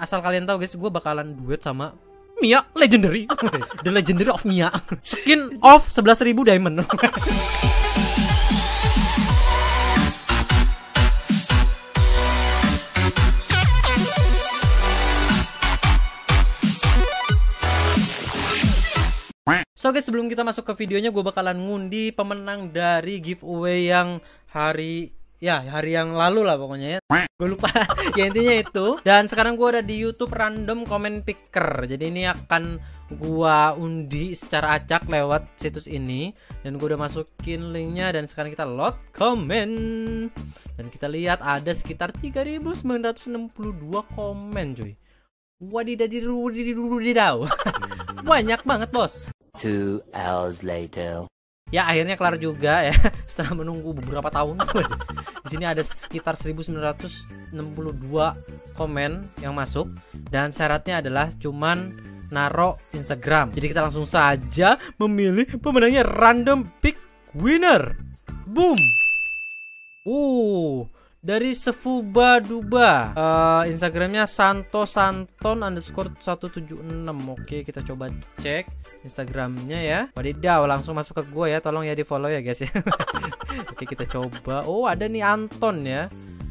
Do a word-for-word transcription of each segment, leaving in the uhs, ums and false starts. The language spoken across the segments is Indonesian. asal kalian tahu guys, gue bakalan duet sama Miya Legendary. The Legendary of Miya. Skin of sebelas ribu diamond. So guys, sebelum kita masuk ke videonya, gue bakalan ngundi pemenang dari giveaway yang hari ya hari yang lalu lah pokoknya ya. Gue lupa. Ya intinya itu. Dan sekarang gue ada di YouTube random comment picker. Jadi ini akan gue undi secara acak lewat situs ini. Dan gue udah masukin linknya. Dan sekarang kita load comment. Dan kita lihat ada sekitar tiga ribu sembilan ratus enam puluh dua komen cuy. Wadidadirudidirudidaw. Banyak banget bos. Two hours later. Ya akhirnya kelar juga ya setelah menunggu beberapa tahun. Di sini ada sekitar seribu sembilan ratus enam puluh dua komen yang masuk dan syaratnya adalah cuman naro Instagram. Jadi kita langsung saja memilih pemenangnya, random pick winner. Boom. Uh, dari Sefuba Duba. Uh, Instagramnya Santo Santon underscore satu tujuh enam. Oke, kita coba cek Instagramnya ya. Wadidaw, langsung masuk ke gue ya. Tolong ya di follow ya guys ya. Oke, kita coba. Oh, ada nih Anton ya.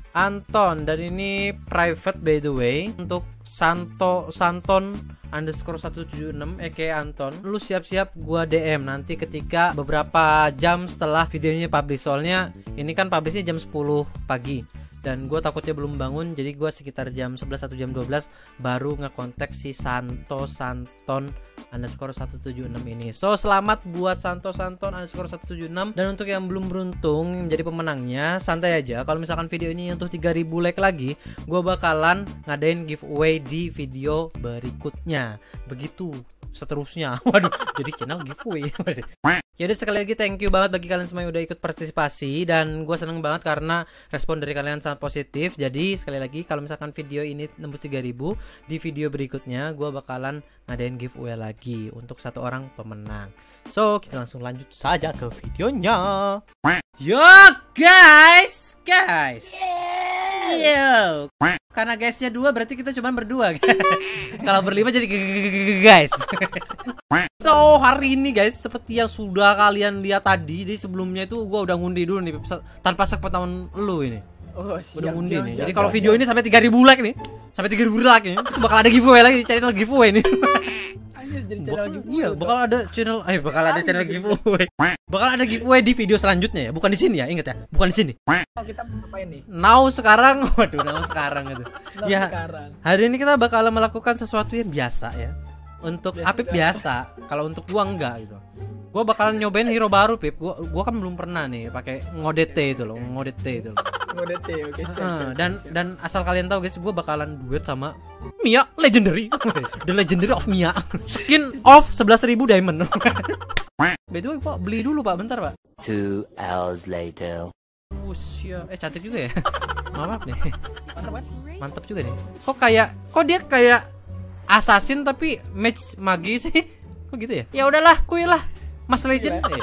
Anton, dan ini private by the way. Untuk Santo Santon underscore satu tujuh enam, aka Anton, lu siap-siap gua D M nanti ketika beberapa jam setelah videonya publish. Soalnya ini kan publishnya jam sepuluh pagi dan gua takutnya belum bangun, jadi gua sekitar jam sebelas atau jam dua belas baru ngekontak si Santo Santon underscore satu tujuh enam ini. So selamat buat Santo Santon underscore satu tujuh enam. Dan untuk yang belum beruntung menjadi pemenangnya, santai aja. Kalau misalkan video ini untuk tiga ribu like lagi, gue bakalan ngadain giveaway di video berikutnya. Begitu seterusnya. Waduh, jadi channel giveaway. Jadi sekali lagi thank you banget bagi kalian semua yang udah ikut partisipasi. Dan gue seneng banget karena respon dari kalian sangat positif. Jadi sekali lagi kalau misalkan video ini nembus tiga ribu, di video berikutnya gue bakalan ngadain giveaway lagi untuk satu orang pemenang. So kita langsung lanjut saja ke videonya. Yo guys, guys, yo. Karena guysnya dua berarti kita cuma berdua. Kalau berlima jadi guys. So hari ini guys, seperti yang sudah kalian lihat tadi, jadi sebelumnya itu gue udah ngundi dulu nih tanpa sepengetahuan lu ini. Oh, siap, udah ngundi siap, nih. Siap, jadi kalau video siap. Ini sampai tiga ribu like nih, sampai tiga ribu like nih, itu bakal ada giveaway lagi, channel giveaway nih. Anjir, jadi channel bakal, giveaway. Iya, bakal ada channel, eh bakal ada channel giveaway. Bakal ada giveaway di video selanjutnya ya, bukan di sini ya, ingat ya, bukan di sini. Oh, kita ngapain nih? Now sekarang, waduh, now sekarang itu. Now ya, sekarang. Hari ini kita bakal melakukan sesuatu yang biasa ya. Untuk Afif biasa, kalau untuk gua enggak gitu. Gua bakalan nyobain hero baru, Pip. Gua gua kan belum pernah nih pakai ngodete itu loh, ngodete itu loh. Ngodete, oke. Dan dan asal kalian tahu guys, gua bakalan duet sama Miya Legendary. The Legendary of Miya. Skin of sebelas ribu diamond. By the way, Pak, beli dulu, Pak. Bentar, Pak. Two hours later. Usia, eh cantik juga ya. Maaf nih. Mantap banget. Mantap juga nih. Kok kayak kok dia kayak assassin tapi match magi sih, kok gitu ya? Ya udahlah, kuy lah, Mas Legend. Eh.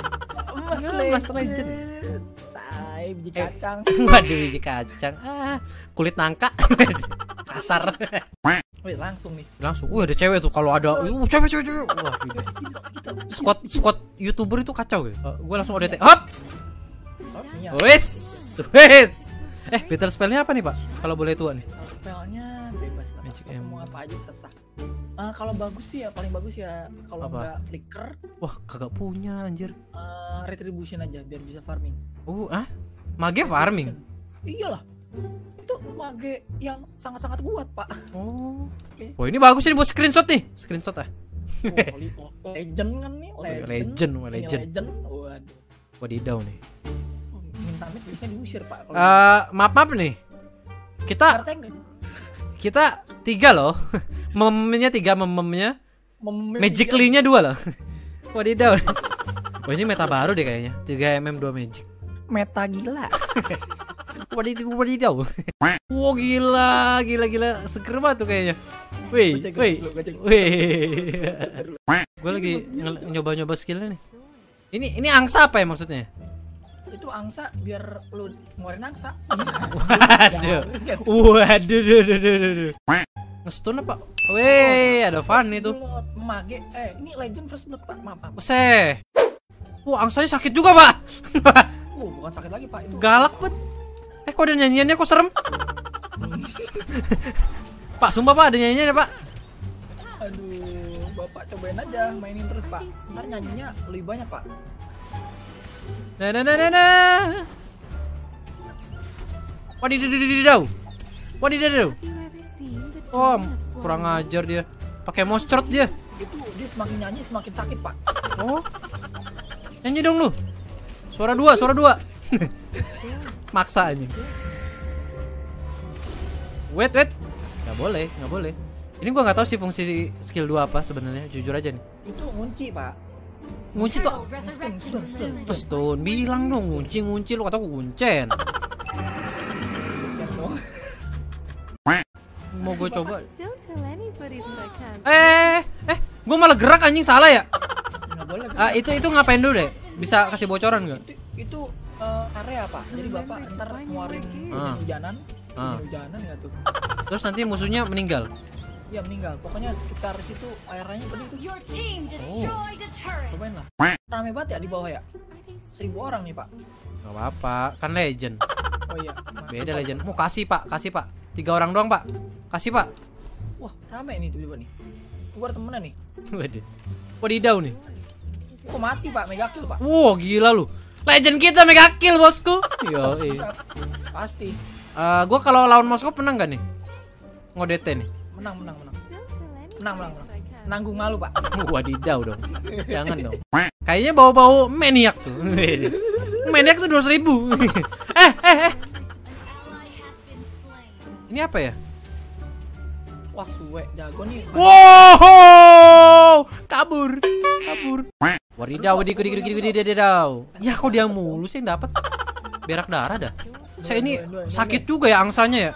Mas, Legend. Mas Legend. Cai biji kacang. Eh. Waduh biji kacang. Ah, kulit nangka. Kasar. Wih langsung nih. Langsung. Wih ada cewek tuh, kalau ada. Uh, cewek cewek cewek. Wah. Squad squad YouTuber itu kacau ya. Uh, gue langsung Odette. Hop. Wes, wes. Eh, battle spellnya apa nih Pak? Kalau boleh tua nih. Spellnya bebas lah. Mau apa aja serta. Uh, kalau bagus sih ya, paling bagus ya kalau nggak flicker. Wah, kagak punya anjir. Uh, retribution aja biar bisa farming. Uh, ah? Mage farming? Iyalah. Itu mage yang sangat-sangat kuat Pak. Oh. Okay. Wah ini bagus ini buat screenshot nih. Screenshot ah. Oh, legend kan nih. Legend, legend, wah, legend. legend. Waduh. Wadidaw nih. Minta-minta biasanya diusir Pak. Uh, maaf maaf nih. Kita kita tiga loh. Memnya tiga, mememnya. Magically-nya dua loh. Wadidaw. Wah ini meta baru deh kayaknya. tiga mm dua magic. Meta gila. Wadidaw wadidaw. Wow gila gila gila seger banget tuh kayaknya. Wih, wih. Wih. Gue lagi nyoba-nyoba skillnya nih. Ini ini angsa apa ya maksudnya? Itu angsa biar lu ngeluarin angsa. Waduh. Waduh. Nge-stun apa? Weh, oh, ada Fanny tuh. Mage. Eh, ini Legend First Blood, Pak. Maaf, Pak. Useh. Wah, angsanya sakit juga, Pak. Oh, bukan sakit lagi, Pak. Itu galak bet. Eh, kok ada nyanyiannya kok serem? Pak, sumpah, Pak, ada nyanyiannya, Pak. Aduh, Bapak cobain aja mainin terus, Pak. Ntar nyanyinya lebih banyak, Pak. Nah, nah, nah, nah, nah. Wadididididaw. Wadidididaw. Oh, kurang ajar dia. Pakai monster dia. Itu dia semakin nyanyi semakin sakit, Pak. Oh. Nyanyi dong lu. Suara dua, suara dua. Maksa aja. Wait, wait. Nggak boleh, nggak boleh. Ini gua nggak tahu sih fungsi skill dua apa sebenarnya, jujur aja nih. Itu ngunci, Pak. Ngunci tuh. Stone, bilang dong ngunci, ngunci lu kata aku kuncen. Mau gue coba. Eh, eh, gue malah gerak anjing, salah ya? Boleh, ah, itu itu ngapain dulu deh? Bisa kasih bocoran nggak? Itu, itu uh, area apa? Jadi bapak ntar ngeluarin ah. hujanan, ah. hujanan nggak tuh? Terus nanti musuhnya meninggal? Iya meninggal. Pokoknya sekitar situ areanya begitu. Oh. Cobain lah. Rame banget ya di bawah ya? Seribu orang nih Pak. Gak apa-apa, kan Legend. Oh iya. Beda Legend. Mau oh, kasih Pak, kasih Pak. Tiga orang doang Pak. Kasih Pak. Wah rame nih tiba-tiba nih. Keluar temennya nih. Waduh. Wadidaw nih. Kok mati Pak, mega kill Pak. Wow gila lu. Legend kita mega kill bosku. Yo iya. Pasti. Uh, gua kalau lawan Moskow menang gak nih? Ngodete nih. Menang menang menang. Menang menang menang. Nanggung malu Pak. Wadidaw dong. Jangan dong. Kayaknya bau-bau maniak tuh. Maniak tuh dua ratus ribu. eh eh eh. Ini apa ya? Wah suwe jago nih. Wow, kabur, kabur. Wadidaw, wadidaw, wadidaw, wadidaw, wadidaw. Ya kok dia mulu sih yang dapat? Berak darah dah. Saya ini sakit juga ya angsanya ya.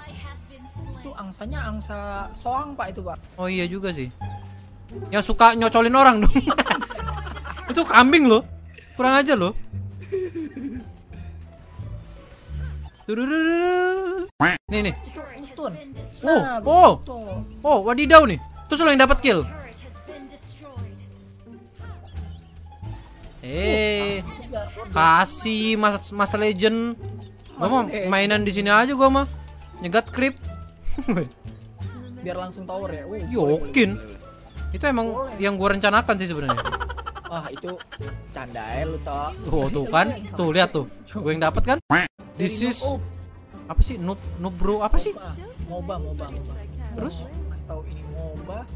Itu angsanya angsa soang Pak itu Pak. Oh iya juga sih. Yang suka nyocolin orang dong. Itu kambing loh. Kurang aja loh. Nih nih. Oh, oh, oh, wadidaw nih. Terus lo yang dapat kill. Eh, kasih mas, mas Legend. Gua mau mainan di sini aja gua mah. Nyegat creep. Biar langsung tower ya. Yokin. Itu emang yang gua rencanakan sih sebenarnya. Wah itu canda ya lu toh. Oh tuh kan, tuh lihat tuh. Gue yang dapat kan? This is apa sih noob noob bro apa sih? Moba moba. Terus? Atau ini moba?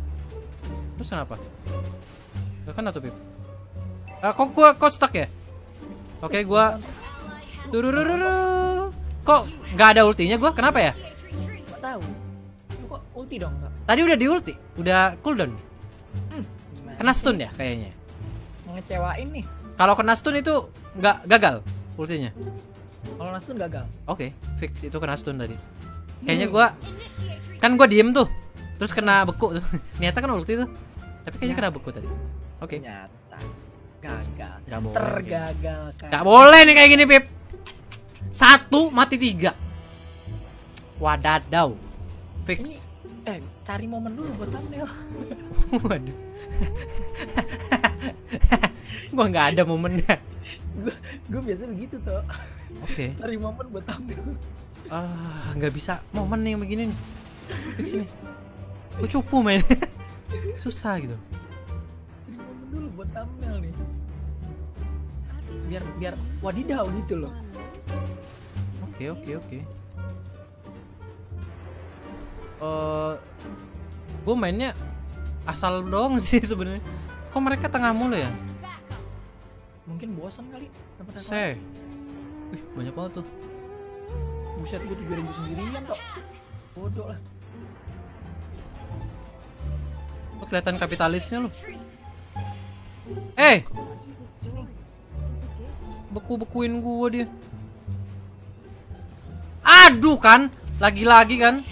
Terus kenapa? Gak kena tuh Pip. Ah kok gua kok stuck ya? Oke gua. Tururururu. Kok nggak ada ultinya gua? Kenapa ya? Gak tahu. Kok ulti dong enggak? Tadi udah di ulti, udah cooldown. Hmm, kena stun ya kayaknya. Mengecewain nih. Kalau kena stun itu nggak gagal ultinya. Kalau kena stun gagal. Oke, okay, fix itu kena stun tadi. Kayaknya gua kan gua diem tuh. Terus kena beku tuh. Niatnya kan ulti tuh. Tapi kayaknya kena beku tadi. Oke. Okay. Nyata. Gagal. Gak boleh. Tergagalkan. Gak boleh nih kayak gini, Pip. Satu mati tiga. Wadadaw. Fix. Ini, eh, cari momen dulu buat thumbnail. Waduh. Gua nggak ada momennya. Gua, gua biasa begitu toh. Oke. Okay. Cari momen buat thumbnail. Ah, nggak bisa momen yang begini nih. Fix nih. Gua cupu main. Susah gitu. Dulu buat thumbnail nih biar biar wadidaw gitu loh. Oke oke oke. Eh, gue mainnya asal dong sih sebenarnya. Kok mereka tengah mulu ya? Mungkin bosan kali. Seh. Wih banyak banget tuh. Buset gue tujuh ribu sendirian kok. Bodoh lah. Kok kelihatan kapitalisnya loh. Eh, beku-bekuin gua dia. Aduh kan, lagi-lagi kan.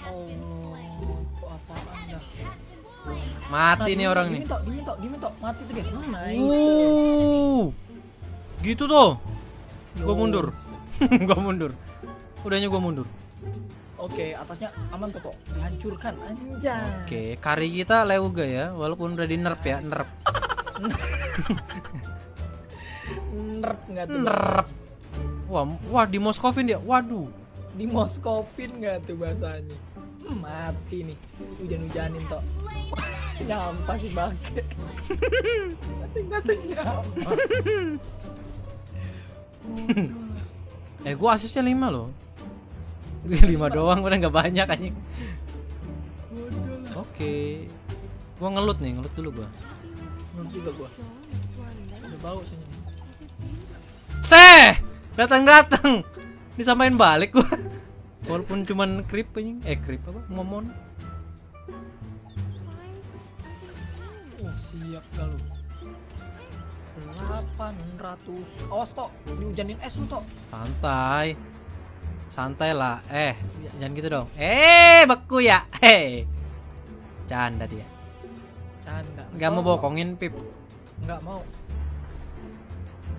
Mati nih orang nih. Uh, gitu tuh. Gua mundur, gua mundur. Udahnya gua mundur. Oke, okay, atasnya aman tuh kok. Dihancurkan anjay. Oke, okay, kari kita leuga ya, walaupun udah di nerf ya, nerf. Nerf enggak tuh? Nerf. Wah, wah di Moskowin dia. Waduh. Di Moskowin enggak tuh bahasanya. Hmm, mati nih. Hujan-hujanin tok. Nyampas sih bangke. Tinggal-tinggal nyampas. Eh, gua asisnya lima loh. lima doang, padahal nggak banyak anjing. Oke, okay. Gua ngelut nih, ngelut dulu gua. Ngelut juga gua. Ada bau sini. Seh, datang-datang. Disamain balik gua. Walaupun cuman creep anjing. Eh, creep apa? Momon. Oh, siap kalau. delapan ratus. Awas tok, dihujanin es lu tok. Santai. Santai lah, eh jangan gitu dong. Eh, beku ya, eh canda dia. Canda. Gak mau bokongin Pip. Gak mau.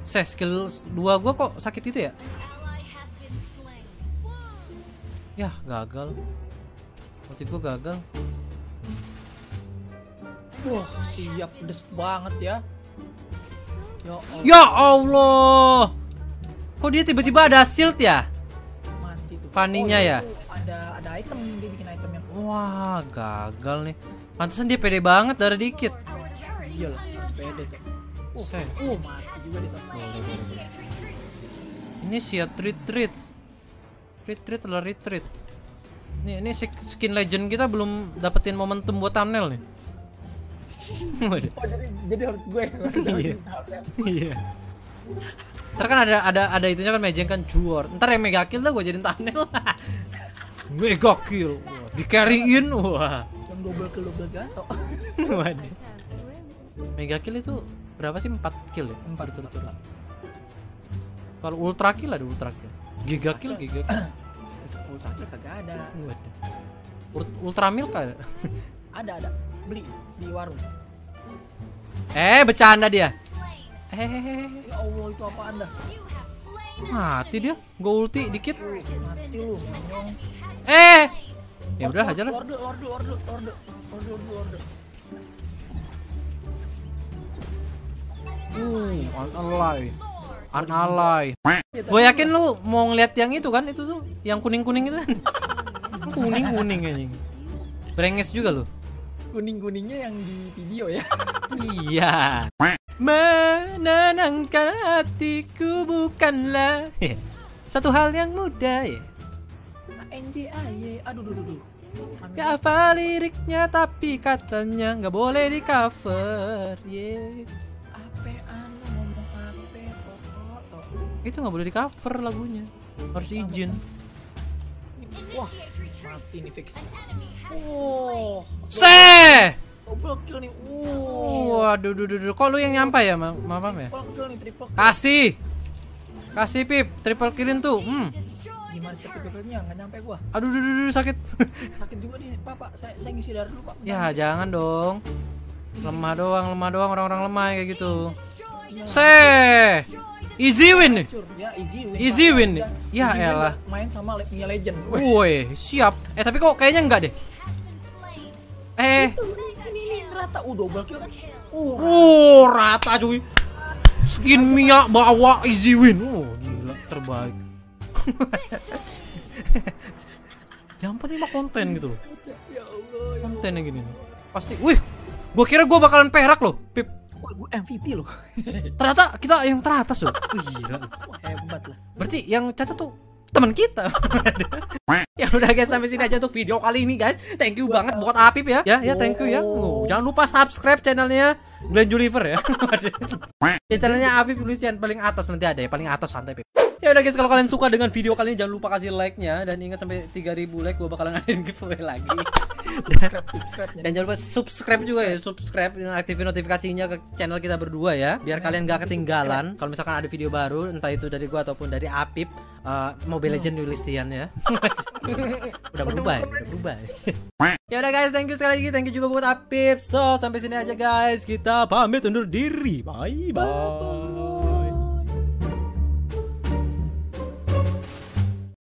Seh, skill dua gua kok sakit itu ya? Yah, gagal. Waktu gua gagal. Wah, siap pedes banget ya. Ya Allah. Ya Allah. Kok dia tiba-tiba ada shield ya? Paninya oh, ya, ada ada item, dia bikin item yang wah gagal nih. Pantesan dia pede banget, darah dikit. Iya loh, pede tuh. Oh, oh mati juga dia. Ini sih ya treat treat, treat treat lah retreat. Nih ini skin legend kita belum dapetin momentum buat thumbnail nih. Oh jadi jadi harus gue. Iya. Iya. Ntar kan ada ada ada itunya kan mejeng kan juar. Ntar yang mega kill lah gue jadiin thumbnail. Mega kill. Wah, di carryin. Wah. Yang double kill double gato. Waduh. Mega kill itu berapa sih? empat kill ya? empat turut-turut. Kalau ultra kill ada ultra kill. Giga kill giga kill. Ultra kill kagak ada. Waduh. Ultra milk ada. Ada ada. Beli di warung. Eh, bercanda dia. Hehehe, ya Allah itu apa anda? Mati dia, gue ulti dikit. Mati lu, eh, ya udah aja lah. Order, order, order, order, order, order. Hmm, unalai, unalai. Gue yakin lu mau ngeliat yang itu kan, itu tuh, yang kuning kuning itu kan? Kuning kuning anjing. Brenges juga lu. Kuning kuningnya yang di video ya. Iya. Menenangkan hatiku bukanlah satu hal yang mudah ya. A N J A Y. Aduh, aduh, aduh. Gak hafal liriknya tapi katanya nggak boleh di cover. Ye. Ape anu ngomong ape toto to. Itu nggak boleh di cover lagunya. Harus izin. Wah, mati nih fix. Oh. Seh. Double kill nih. Waduh, duh, duh, duh. Kok lu yang nyampe ya, Mam? Mam ya? Kasih. Kasih Pip, triple killin tuh. Hmm. Gimana sih triple killnya? Enggak nyampe gua. Aduh, duh, duh, duh, sakit. Sakit juga nih, Pak, Pak. Saya saya ngisi darah dulu, Pak. Ya, jangan dong. Lemah doang, lemah doang orang-orang lemah kayak gitu. Seh. Easy win nih. Easy win nih. Ya elah. Main sama Miya Legend. Woi, siap. Eh, tapi kok kayaknya enggak deh. Eh. Rata, uh double kill kan? Uh, uh rata cuy. Skin Miya bawa easy win. Oh gila, terbaik. Yang penting mah konten gitu loh. Kontennya gini nih. Pasti, wih, gua kira gua bakalan perak loh, Pip. Wah, gua M V P loh. Ternyata kita yang teratas loh. Wih, gila. Wah, hebat lah. Berarti yang cacat tuh teman kita. Ya udah guys, sampai sini aja untuk video kali ini guys. Thank you wow. banget buat Afif ya. Ya ya thank you ya. Oh, jangan lupa subscribe channelnya Glenjuiver ya. Ya channelnya Afif tulisan paling atas nanti ada ya, paling atas santai Pip. Ya udah guys, kalau kalian suka dengan video kali ini jangan lupa kasih like-nya dan ingat sampai tiga ribu like gua bakalan adain giveaway lagi. Subscribe, subscribe, dan jangan lupa subscribe juga ya, subscribe dan aktifin notifikasinya ke channel kita berdua ya, biar nah, kalian gak ketinggalan kalau misalkan ada video baru, entah itu dari gua ataupun dari Afif, uh, Mobile Legends hmm. Yulistian ya. Udah berubah, ya, udah berubah. Ya udah guys, thank you sekali lagi, thank you juga buat Afif. So sampai sini aja guys, kita pamit undur diri, bye bye.